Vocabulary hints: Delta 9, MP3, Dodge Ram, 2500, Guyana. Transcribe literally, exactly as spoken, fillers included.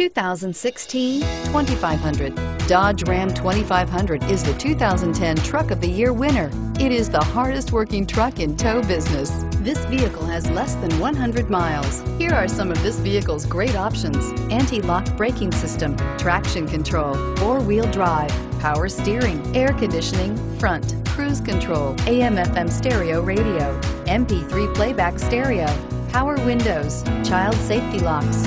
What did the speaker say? two thousand sixteen twenty-five hundred. Dodge Ram twenty-five hundred is the two thousand ten Truck of the Year winner. It is the hardest working truck in tow business. This vehicle has less than one hundred miles. Here are some of this vehicle's great options: anti-lock braking system, traction control, four-wheel drive, power steering, air conditioning, front, cruise control, A M F M stereo radio, M P three playback stereo, power windows, child safety locks.